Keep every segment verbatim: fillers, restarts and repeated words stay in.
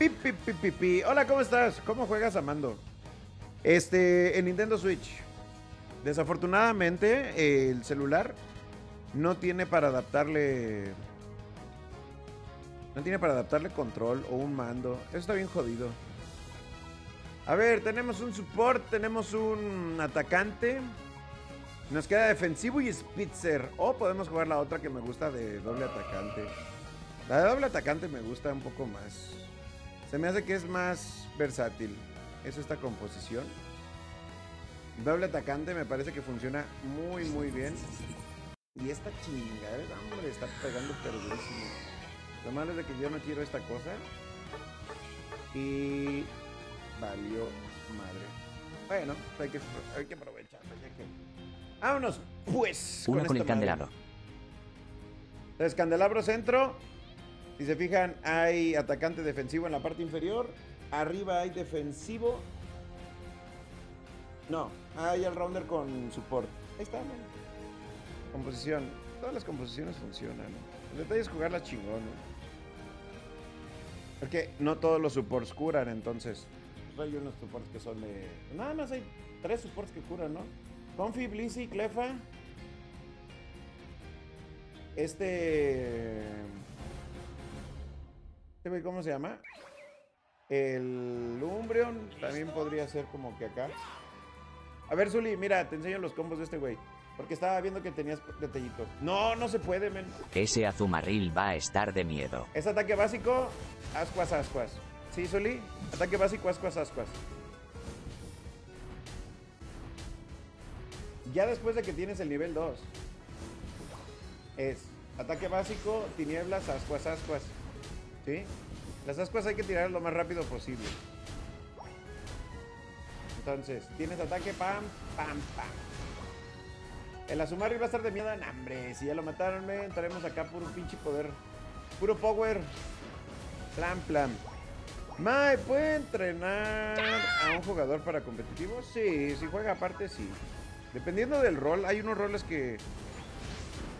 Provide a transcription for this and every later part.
Pip, pip, pip, pip, pip. Hola, ¿cómo estás? ¿Cómo juegas a mando? Este, en Nintendo Switch. Desafortunadamente, eh, el celular no tiene para adaptarle... No tiene para adaptarle control o un mando. Eso está bien jodido. A ver, tenemos un support, tenemos un atacante. Nos queda defensivo y Spitzer. O podemos jugar la otra que me gusta de doble atacante. La de doble atacante me gusta un poco más. Se me hace que es más versátil. Es esta composición. Doble atacante me parece que funciona muy, muy bien. Y esta chingadera, hombre, está pegando perdidísimo. Lo malo es de que yo no quiero esta cosa. Y... valió madre. Bueno, hay que, hay que aprovechar. Hay que... vámonos, pues. Uno con, con el candelabro. Madre. Entonces, candelabro centro. Si se fijan, hay atacante defensivo en la parte inferior. Arriba hay defensivo. No, hay el rounder con support. Ahí está, ¿no? Composición. Todas las composiciones funcionan, ¿no? El detalle es jugarla chingón, ¿no? Porque no todos los supports curan, entonces. Hay unos supports que son de... nada más hay tres supports que curan, ¿no? Confi, Blissy, Clefa. Este... ¿cómo se llama? El Umbreon también podría ser como que acá. A ver, Zuli, mira, te enseño los combos de este güey. Porque estaba viendo que tenías detallito. No, no se puede, men. Ese Azumarill va a estar de miedo. Es ataque básico, ascuas, ascuas. Sí, Zuli, ataque básico, ascuas, ascuas. Ya después de que tienes el nivel dos. Es ataque básico, tinieblas, ascuas, ascuas. ¿Sí? Las ascuas hay que tirar lo más rápido posible. Entonces, tienes ataque, pam, pam, pam. El Azumarill va a estar de miedo en hambre. Si ya lo mataron, me entraremos acá puro pinche poder. Puro power. Plan, plan. Mae, ¿puede entrenar a un jugador para competitivos? Sí, si juega aparte, sí. Dependiendo del rol, hay unos roles que...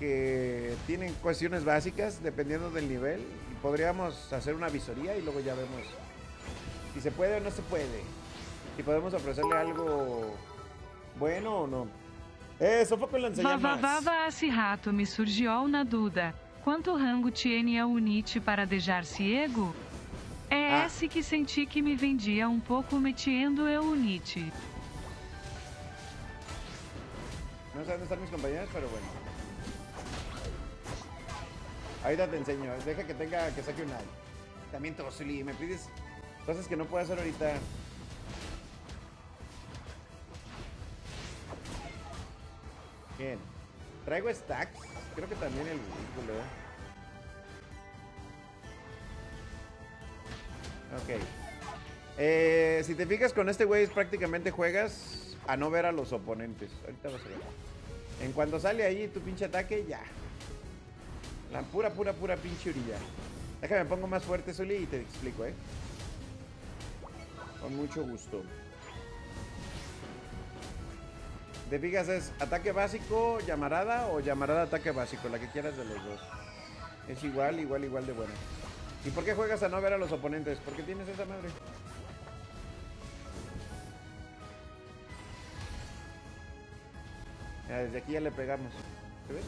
que tienen cuestiones básicas, dependiendo del nivel. Podríamos hacer una visoría y luego ya vemos si se puede o no se puede. Si podemos ofrecerle algo bueno o no. Eh, sofoco el lanzallamas. Vavavava esse rato me surgió una duda. ¿Cuánto rango tiene a Unite para dejar ciego? É ah. esse que senti que me vendia un poco metiendo a Unite. No sé dónde están mis compañeros, pero bueno. Ahorita te enseño, deja que tenga, que saque una. También Tosli, me pides cosas que no puedo hacer ahorita. Bien. Traigo stacks, creo que también el vehículo. Ok. Eh, si te fijas con este güey prácticamente juegas a no ver a los oponentes. Ahorita vas a ver. En cuanto sale ahí tu pinche ataque, ya. La pura, pura, pura pinche orilla. Déjame, pongo más fuerte, Zuli, y te explico, ¿eh? Con mucho gusto. ¿Te fijas? Es ataque básico, llamarada o llamarada, ataque básico. La que quieras de los dos. Es igual, igual, igual de bueno. ¿Y por qué juegas a no ver a los oponentes? ¿Por qué tienes esa madre? Mira, desde aquí ya le pegamos. ¿Te ves?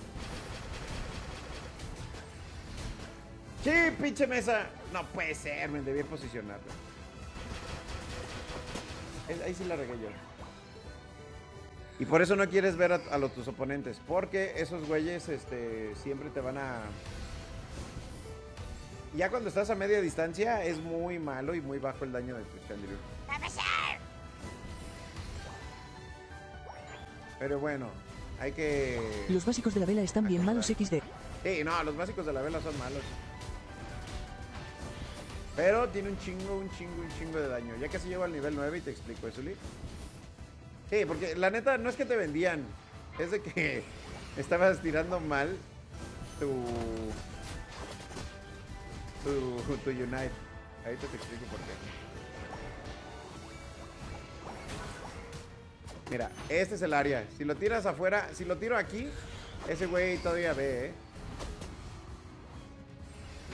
¡Sí, pinche mesa! No puede ser, me debí posicionarla. Ahí sí la regué yo. Y por eso no quieres ver a, a los, tus oponentes. Porque esos güeyes este, siempre te van a... Ya cuando estás a media distancia es muy malo y muy bajo el daño de tu Chandelure. Pero bueno, hay que... Los básicos de la vela están bien malos, equis de. Sí, no, los básicos de la vela son malos. Pero tiene un chingo, un chingo, un chingo de daño. Ya casi llego al nivel nueve y te explico, ¿eh, Zuli? Sí, porque la neta no es que te vendían. Es de que estabas tirando mal tu... Tu, tu Unite. Ahorita te explico por qué. Mira, este es el área. Si lo tiras afuera, si lo tiro aquí, ese güey todavía ve, ¿eh?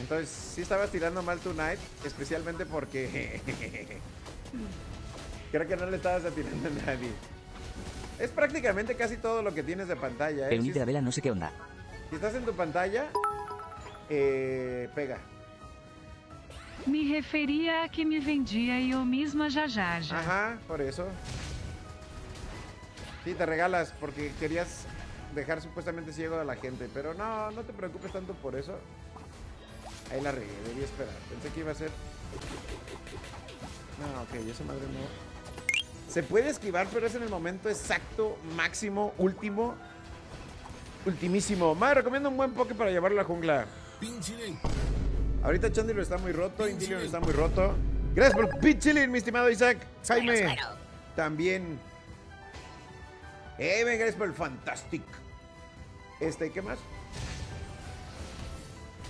Entonces, sí estabas tirando mal tu Knight, especialmente porque... creo que no le estabas atinando a nadie. Es prácticamente casi todo lo que tienes de pantalla, ¿eh? El Nid de Vela no sé qué onda. Si estás en tu pantalla, eh, pega. Me refería a que me vendía yo misma ya ya ya. Ajá, por eso. Sí, te regalas porque querías dejar supuestamente ciego a la gente. Pero no, no te preocupes tanto por eso. Ahí la regué, debí esperar. Pensé que iba a ser... No, ok, esa madre no. Se puede esquivar, pero es en el momento exacto, máximo, último. Ultimísimo. Madre, recomiendo un buen poke para llevarlo a la jungla. Pinchile. Ahorita Chandelure está muy roto, Indillion está muy roto. Gracias por Pinchilin, mi estimado Isaac. Jaime, suero, suero. También. Eh, gracias por el Fantastic. Este, ¿qué más?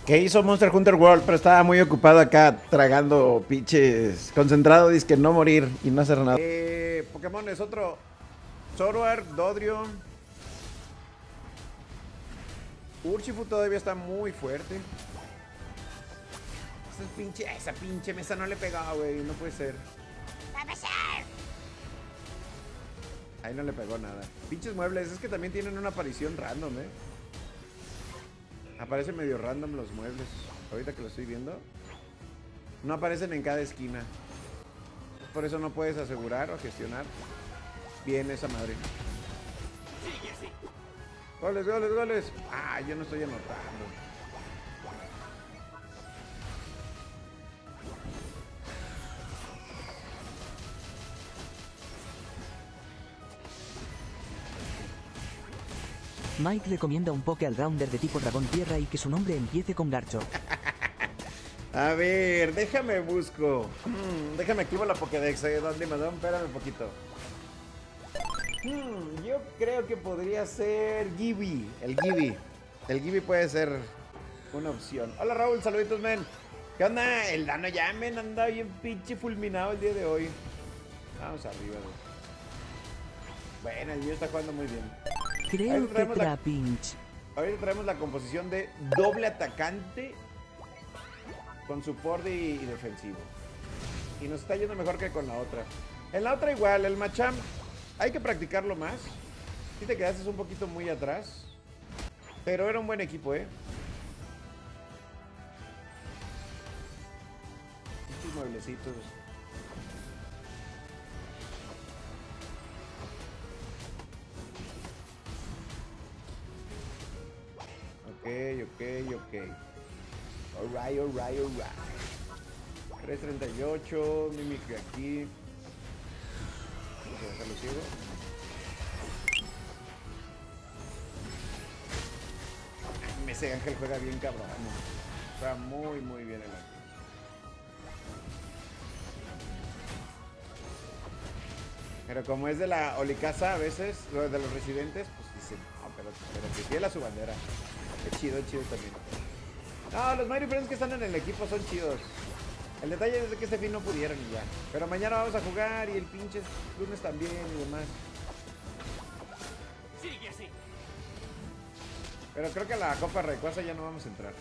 Que hizo Monster Hunter World, pero estaba muy ocupado acá tragando pinches. Concentrado, dice que no morir y no hacer nada. Eh, Pokémon es otro. Zoroark, Dodrio. Urshifu todavía está muy fuerte. Esa pinche, esa pinche mesa no le pegaba, güey. No puede ser. ¡Va a pasar! Ahí no le pegó nada. Pinches muebles, es que también tienen una aparición random, eh. Aparecen medio random los muebles. Ahorita que lo estoy viendo, no aparecen en cada esquina. Por eso no puedes asegurar o gestionar bien esa madre. Goles, goles, goles. Ah, yo no estoy anotando. Mike recomienda un poke al rounder de tipo dragón tierra y que su nombre empiece con Garcho. A ver, déjame busco. Hmm, déjame activo la Pokédex. ¿Eh? ¿Dónde me da? Espérame un poquito. Hmm, yo creo que podría ser Gibby. El Gibby. El Gibby puede ser una opción. Hola Raúl, saluditos, men. ¿Qué onda? El Dano ya, men, anda bien pinche fulminado el día de hoy. Vamos arriba, güey. Bueno, el mío está jugando muy bien. Creo que la pinch. Ahorita traemos la composición de doble atacante con support y, y defensivo. Y nos está yendo mejor que con la otra. En la otra igual, el Macham hay que practicarlo más. Si te quedaste un poquito muy atrás. Pero era un buen equipo, eh. Estos mueblecitos. Ok, ok, ok. Alright, alright, alright. tres treinta y ocho, Mimikry aquí. Vamos a dejarlo ciego. Ay, ese ángel juega bien cabrón. Está muy, muy bien el ángel. Pero como es de la Olicasa a veces, de los residentes, pues dicen, no, pero, pero que fiel a su bandera. Es chido, es chido también. No, los Mighty Friends que están en el equipo son chidos. El detalle es que este fin no pudieron y ya. Pero mañana vamos a jugar y el pinche lunes también y demás. Sigue así. Pero creo que a la Copa Rayquaza ya no vamos a entrar.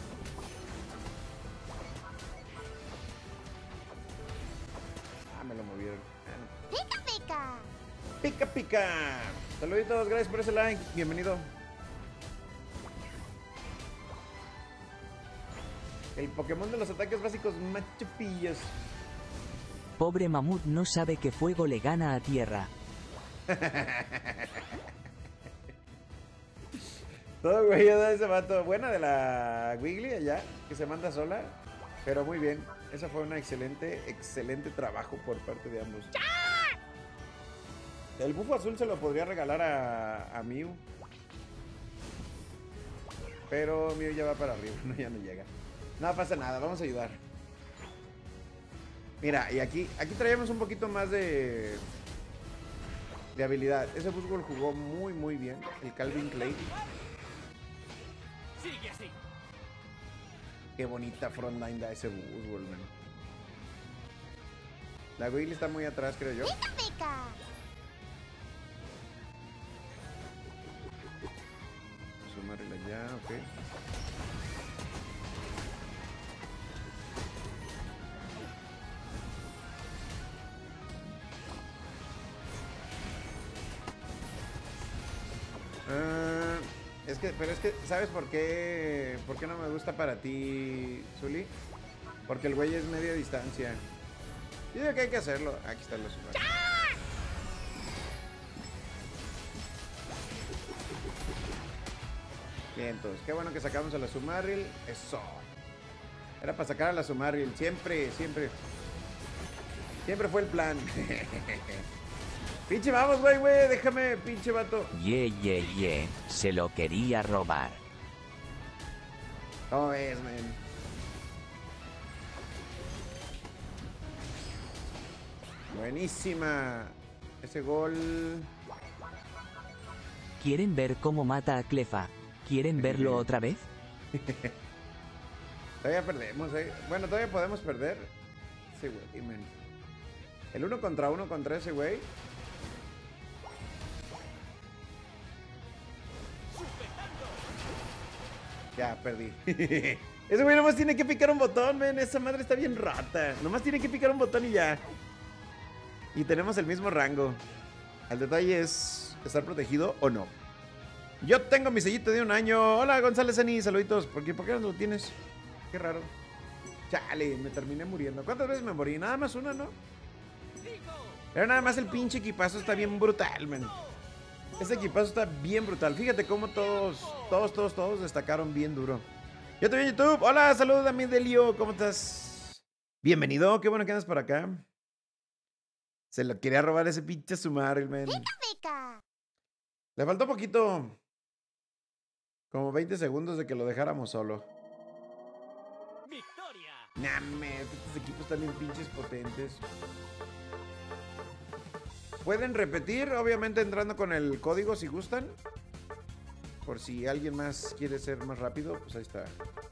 Ah, me lo movieron. Pica, pica. Pica, pica. Saluditos, gracias por ese like. Bienvenido. El Pokémon de los ataques básicos, machupillos. Pobre mamut no sabe que fuego le gana a tierra. Todo güey, ese vato. Buena de la Wiggly allá, que se manda sola. Pero muy bien. Esa fue una excelente, excelente trabajo por parte de ambos. El bufo azul se lo podría regalar a, a Mew. Pero Mew ya va para arriba, no, ya no llega. No pasa nada, vamos a ayudar. Mira, y aquí aquí traemos un poquito más de de habilidad. Ese fútbol jugó muy muy bien, el Calvin Clay. Sigue así. Qué bonita frontline da ese fútbol, man. La Wiggly está muy atrás, creo yo. Pica, pica. Sumaril ya, ok. que, pero es que, ¿sabes por qué? ¿Por qué no me gusta para ti, Zuli? Porque el güey es media distancia. Yo digo que hay que hacerlo. Aquí están los Sumaril. Bien, entonces, qué bueno que sacamos a la Sumaril. Eso. Era para sacar a la Sumaril. Siempre, siempre. Siempre fue el plan. Pinche vamos, güey, güey. Déjame, pinche vato. Ye, yeah, ye, yeah, ye. Yeah. Se lo quería robar. ¿Cómo ves, man? Buenísima. Ese gol. ¿Quieren ver cómo mata a Clefa? ¿Quieren verlo otra vez? Todavía perdemos, ¿eh? Bueno, todavía podemos perder. Sí, güey, man. El uno contra uno contra ese güey. Ya, perdí. Ese güey nomás tiene que picar un botón, men. Esa madre está bien rata. Nomás tiene que picar un botón y ya. Y tenemos el mismo rango. El detalle es estar protegido o no. Yo tengo mi sellito de un año. Hola, González Ani, saluditos. ¿Por qué, por qué no lo tienes? Qué raro. Chale, me terminé muriendo. ¿Cuántas veces me morí? Nada más una, ¿no? Pero nada más el pinche equipazo está bien brutal, men. Este equipazo está bien brutal. Fíjate cómo todos, todos, todos, todos destacaron bien duro. Yo te vi en YouTube. Hola, saludos a mi Delio. ¿Cómo estás? Bienvenido. Qué bueno que andas por acá. Se lo quería robar ese pinche Sumaril, men. Le faltó poquito. Como veinte segundos de que lo dejáramos solo. Victoria. Nah, me, estos equipos también pinches potentes. Pueden repetir, obviamente entrando con el código si gustan. Por si alguien más quiere ser más rápido, pues ahí está.